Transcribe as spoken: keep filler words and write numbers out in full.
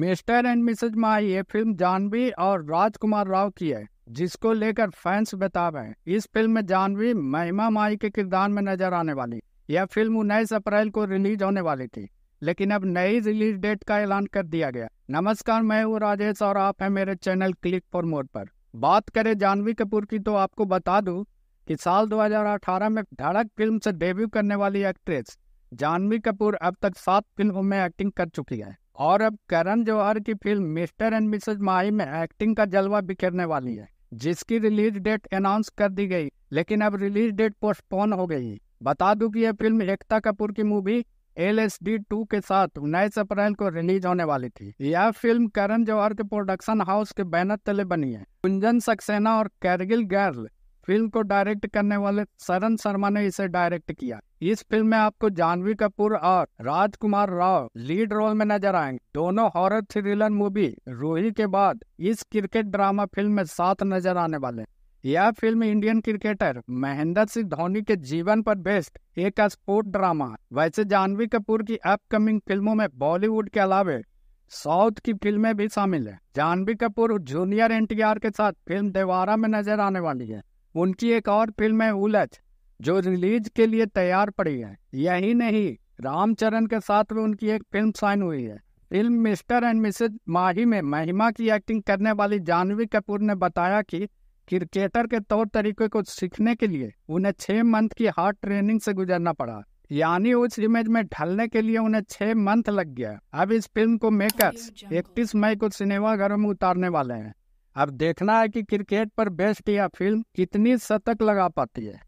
Mister and Mrs माही ये film Jahnavi और राजकुमार राव की है, जिसको लेकर फैंस बेताब हैं। इस फिल्म में जाह्नवी महिमा माही के किरदार में नजर आने वाली। यह फिल्म उन्नीस अप्रैल को रिलीज होने वाली थी, लेकिन अब नई रिलीज डेट का ऐलान कर दिया गया। नमस्कार, मैं हूँ राजेश और आप हैं मेरे चैनल क्लिक फॉर मोर पर। बात करें जाह्नवी कपूर की तो आपको बता दूं कि साल दो हज़ार अठारह में धड़क फिल्म से डेब्यू करने वाली एक्ट्रेस जाह्नवी कपूर अब तक सात फिल्मों में एक्टिंग कर चुकी है और अब करण जौहर की film Mr and Mrs Mahi में एक्टिंग का जलवा बिखरने वाली है, जिसकी रिलीज डेट अनाउंस कर दी गई, लेकिन अब रिलीज डेट पोस्टपोन हो गई। बता दूं कि यह फिल्म एकता कपूर की movie L S D two के साथ उन्नीस अप्रैल को रिलीज होने वाली थी। यह फिल्म करण जौहर के प्रोडक्शन हाउस के बैनर तले बनी है। कुंजन सक्सेना और करगिल गर्ल फिल्म को डायरेक्ट करने वाले शरण शर्मा ने इसे डायरेक्ट किया। इस फिल्म में आपको जाह्नवी कपूर और राजकुमार राव लीड रोल में नजर आएंगे। दोनों हॉरर थ्रिलर मूवी रोही के बाद इस क्रिकेट ड्रामा फिल्म में साथ नजर आने वाले। यह film Indian cricketer Mahendra Singh Dhoni के जीवन पर बेस्ड एक स्पोर्ट ड्रामा। वैसे जाह्नवी कपूर की अपकमिंग फिल्मों में बॉलीवुड के अलावे साउथ की फिल्में भी शामिल है। Janhvi Kapoor junior N T R के साथ फिल्म देवारा में नजर आने वाली है। उनकी एक और फिल्म है उलझ, जो रिलीज के लिए तैयार पड़ी है। यही नहीं, रामचरण के साथ भी उनकी एक फिल्म साइन हुई है। Film Mr and Mrs Mahi में महिमा की एक्टिंग करने वाली जाह्नवी कपूर ने बताया कि क्रिकेटर के तौर तरीके को सीखने के लिए उन्हें छः मंथ की हार्ड ट्रेनिंग से गुजरना पड़ा, यानी उस इमेज में ढलने के लिए उन्हें छः मंथ लग गया। अब इस फिल्म को मेकर्स इकतीस मई को सिनेमाघरों में उतारने वाले हैं। अब देखना है कि क्रिकेट पर बेस्ड यह फिल्म कितनी शतक लगा पाती है।